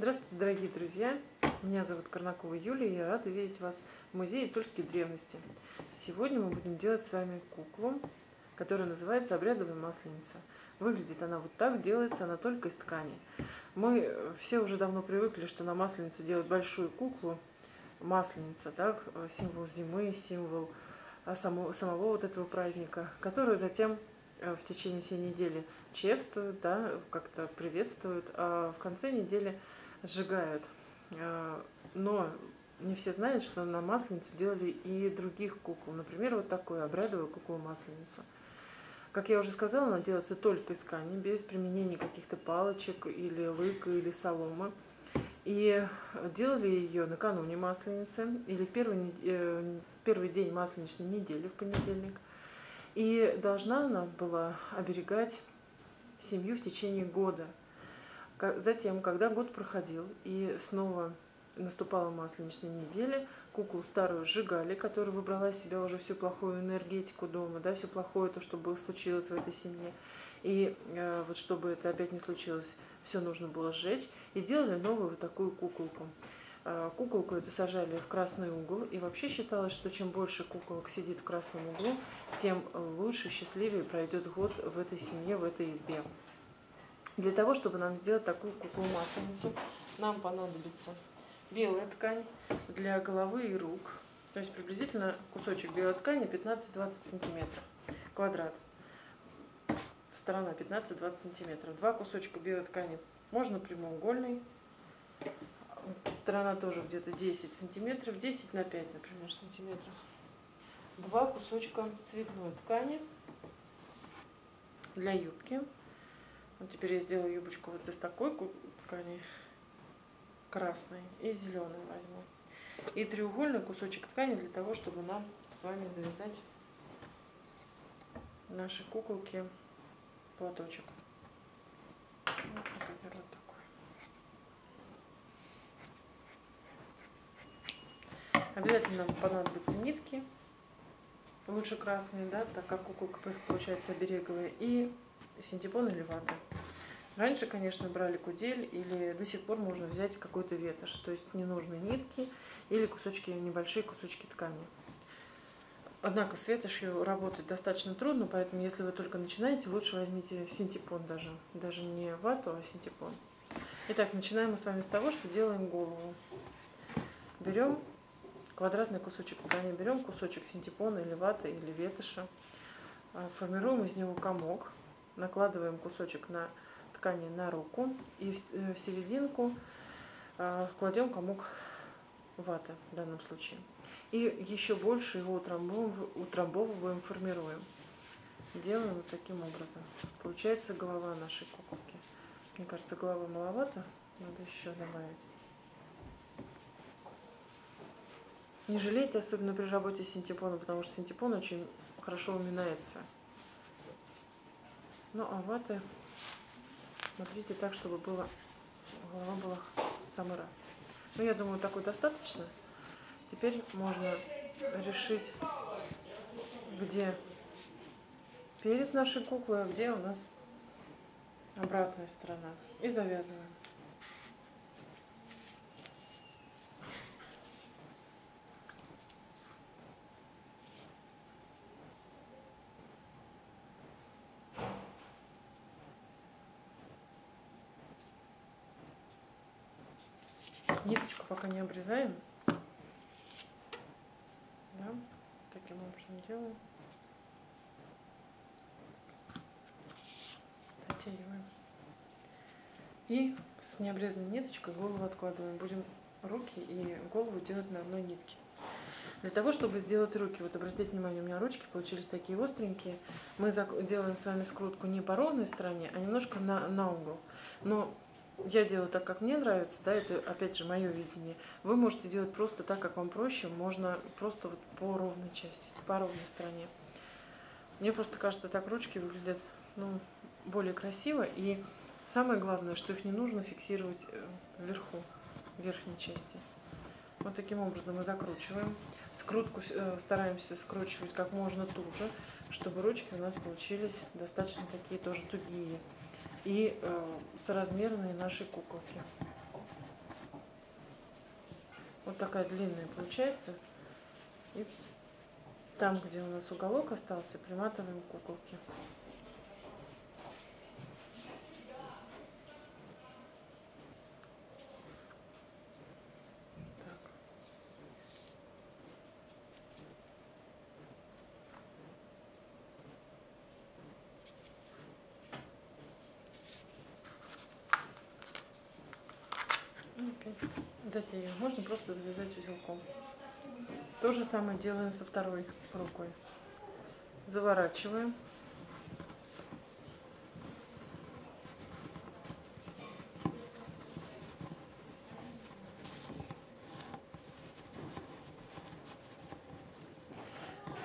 Здравствуйте, дорогие друзья! Меня зовут Корнакова Юлия, и я рада видеть вас в музее Тульские древности. Сегодня мы будем делать с вами куклу, которая называется «Обрядовая масленица». Выглядит она вот так, делается она только из ткани. Мы все уже давно привыкли, что на масленицу делают большую куклу. Масленица, так, символ зимы, символ самого вот этого праздника, которую затем в течение всей недели чествуют, да, как-то приветствуют, а в конце недели сжигают. Но не все знают, что на масленицу делали и других кукол. Например, вот такую обрядовую куклу-масленицу. Как я уже сказала, она делается только из ткани, без применения каких-то палочек или лыка, или соломы. И делали ее накануне Масленицы или в первый день масленичной недели, в понедельник. И должна она была оберегать семью в течение года. Затем, когда год проходил и снова наступала масленичная неделя, куклу старую сжигали, которая выбрала из себя уже всю плохую энергетику дома, да, все плохое, то, что было, случилось в этой семье. И вот чтобы это опять не случилось, все нужно было сжечь. И делали новую вот такую куколку. Куколку эту сажали в красный угол. И вообще считалось, что чем больше куколок сидит в красном углу, тем лучше, счастливее пройдет год в этой семье, в этой избе. Для того, чтобы нам сделать такую куклу-масленицу, нам понадобится белая ткань для головы и рук. То есть приблизительно кусочек белой ткани 15-20 сантиметров. Квадрат. Сторона 15-20 сантиметров. Два кусочка белой ткани. Можно прямоугольный. Сторона тоже где-то 10 сантиметров. 10 на 5, например, сантиметров. Два кусочка цветной ткани для юбки. Вот теперь я сделаю юбочку вот из такой ткани. Красный и зеленый возьму. И треугольный кусочек ткани для того, чтобы нам с вами завязать наши куколки платочек. Вот, например, вот такой. Обязательно нам понадобятся нитки. Лучше красные, да, так как куколка получается обереговая. И синтепон или вата. Раньше, конечно, брали кудель, или до сих пор можно взять какой-то ветошь, то есть ненужные нитки или кусочки, небольшие кусочки ткани. Однако с ветошью работать достаточно трудно, поэтому если вы только начинаете, лучше возьмите синтепон даже не вату, а синтепон. Итак, начинаем мы с вами с того, что делаем голову. Берем квадратный кусочек ткани, берем кусочек синтепона или ваты, или ветоши, формируем из него комок, накладываем кусочек на ткани на руку и в серединку кладем комок ваты в данном случае. И еще больше его утрамбовываем, формируем. Делаем вот таким образом. Получается голова нашей куколки. Мне кажется, головы маловато. Надо еще добавить. Не жалейте, особенно при работе с синтепоном, потому что синтепон очень хорошо уминается. Ну а ваты... Смотрите так, чтобы было, голова была в самый раз. Ну, я думаю, такой достаточно. Теперь можно решить, где перед нашей куклой, а где у нас обратная сторона. И завязываем. Ниточку пока не обрезаем, да, таким образом делаем, дотягиваем и с необрезанной ниточкой голову откладываем. Будем руки и голову делать на одной нитке. Для того, чтобы сделать руки, вот обратите внимание, у меня ручки получились такие остренькие. Мы делаем с вами скрутку не по ровной стороне, а немножко на угол. Но я делаю так, как мне нравится, да, это опять же мое видение. Вы можете делать просто так, как вам проще, можно просто вот по ровной части, по ровной стороне. Мне просто кажется, так ручки выглядят, ну, более красиво, и самое главное, что их не нужно фиксировать вверху, в верхней части. Вот таким образом мы закручиваем. Скрутку стараемся скручивать как можно туже, чтобы ручки у нас получились достаточно такие тоже тугие и соразмерные нашей куколки. Вот такая длинная получается. И там, где у нас уголок остался, приматываем куколки. Затею можно просто завязать узелком. То же самое делаем со второй рукой. Заворачиваем.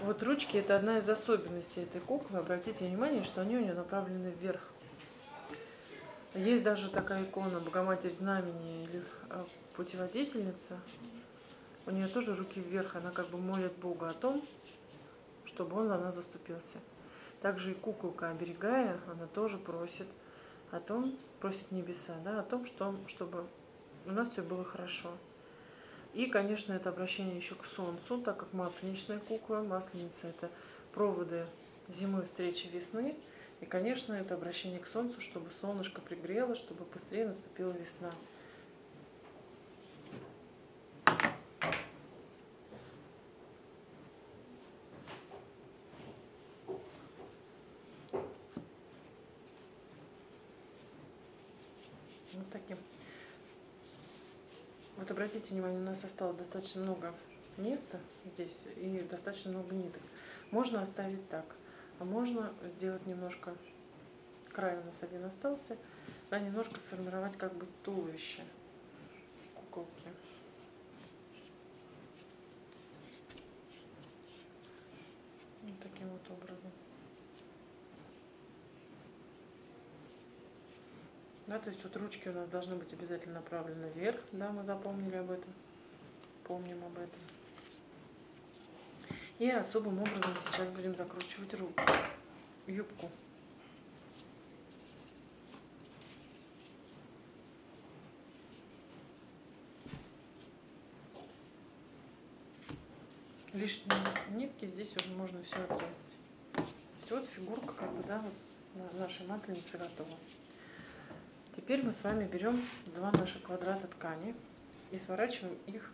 Вот ручки — это одна из особенностей этой куклы. Обратите внимание, что они у нее направлены вверх. Есть даже такая икона «Богоматерь знамения» или «Путеводительница». У нее тоже руки вверх, она как бы молит Бога о том, чтобы он за нас заступился. Также и куколка, оберегая, она тоже просит о том, просит небеса, да, о том, чтобы у нас все было хорошо. И, конечно, это обращение еще к солнцу, так как масленичная кукла, масленица — это проводы зимы, встречи весны. И, конечно, это обращение к солнцу, чтобы солнышко пригрело, чтобы быстрее наступила весна. Вот таким. Вот обратите внимание, у нас осталось достаточно много места здесь и достаточно много ниток. Можно оставить так. А можно сделать немножко, край у нас один остался, да, немножко сформировать как бы туловище куколки. Вот таким вот образом. Да, то есть вот ручки у нас должны быть обязательно направлены вверх, да, мы запомнили об этом, помним об этом. И особым образом сейчас будем закручивать юбку. Лишние нитки здесь уже можно все отрезать. Вот фигурка, как бы, да, вот нашей масленицы готова. Теперь мы с вами берем два наших квадрата ткани и сворачиваем их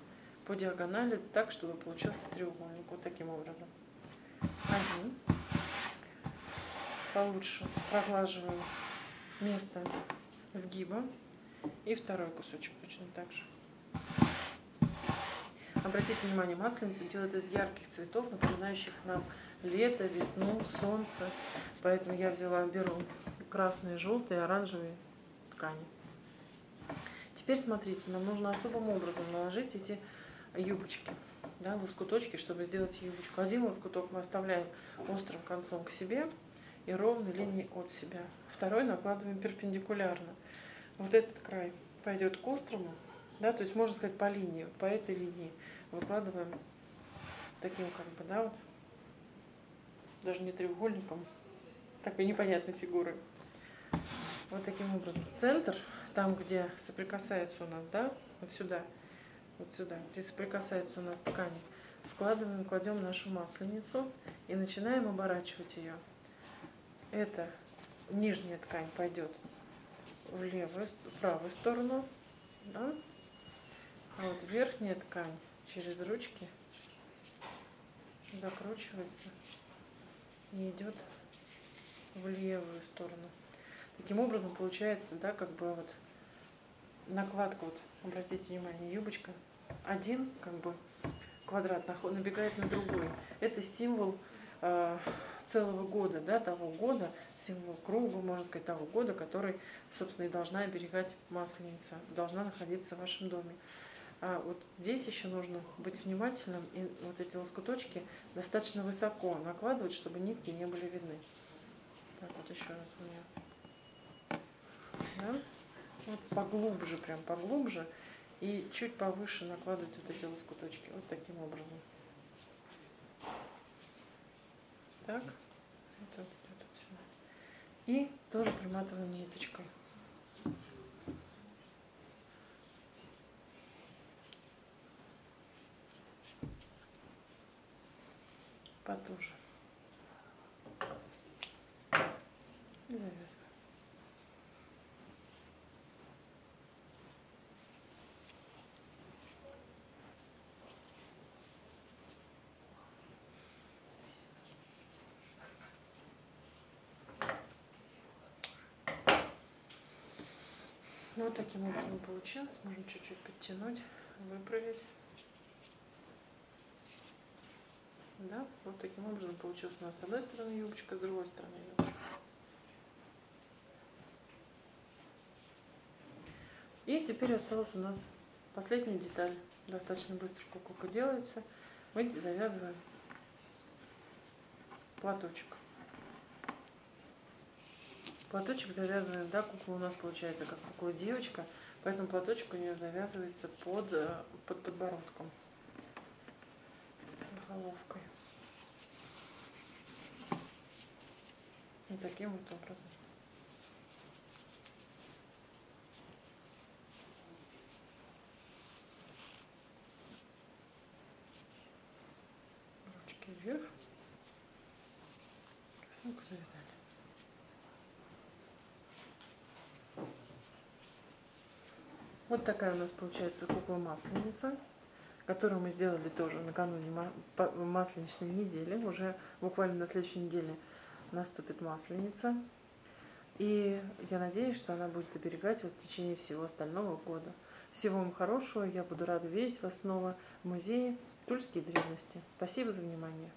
по диагонали так, чтобы получился треугольник. Вот таким образом. Один. Получше проглаживаем место сгиба. И второй кусочек точно так же. Обратите внимание, масленица делается из ярких цветов, напоминающих нам лето, весну, солнце. Поэтому я беру красные, желтые, оранжевые ткани. Теперь смотрите, нам нужно особым образом наложить эти юбочки, да, лоскуточки, чтобы сделать юбочку. Один лоскуток мы оставляем острым концом к себе и ровной линией от себя. Второй накладываем перпендикулярно. Вот этот край пойдет к острому, да, то есть можно сказать по линии, по этой линии выкладываем таким как бы, да, вот, даже не треугольником, такой непонятной фигурой. Вот таким образом. Центр, там где соприкасается у нас, да, вот сюда, где соприкасается у нас ткани, вкладываем, кладем нашу масленицу и начинаем оборачивать ее. Эта нижняя ткань пойдет в левую, в правую сторону, да? А вот верхняя ткань через ручки закручивается и идет в левую сторону. Таким образом получается, да, как бы вот накладка, вот, обратите внимание, юбочка. Один как бы квадрат набегает на другой. Это символ целого года, да, того года, символ круга, можно сказать, того года, который, собственно, и должна оберегать масленица, должна находиться в вашем доме. А вот здесь еще нужно быть внимательным и вот эти лоскуточки достаточно высоко накладывать, чтобы нитки не были видны. Так, вот еще раз у меня. Да? Вот поглубже, прям поглубже и чуть повыше накладывать вот эти лоскуточки, вот таким образом. Так, это вот идет отсюда. И тоже приматываем ниточкой. потуже. И завязываем. Вот таким образом получилось. Можно чуть-чуть подтянуть, выправить. Да, вот таким образом получилось у нас с одной стороны юбочка, с другой стороны юбочка. И теперь осталась у нас последняя деталь. Достаточно быстро куколка делается. Мы завязываем платочек. Платочек завязываем, да, кукла у нас получается как кукла-девочка, поэтому платочек у нее завязывается под подбородком, головкой. И таким вот образом. Ручки вверх. Рисунку завязали. Вот такая у нас получается кукла-масленица, которую мы сделали тоже накануне масленичной недели. Уже буквально на следующей неделе наступит масленица. И я надеюсь, что она будет оберегать вас в течение всего остального года. Всего вам хорошего. Я буду рада видеть вас снова в музее Тульские древности. Спасибо за внимание.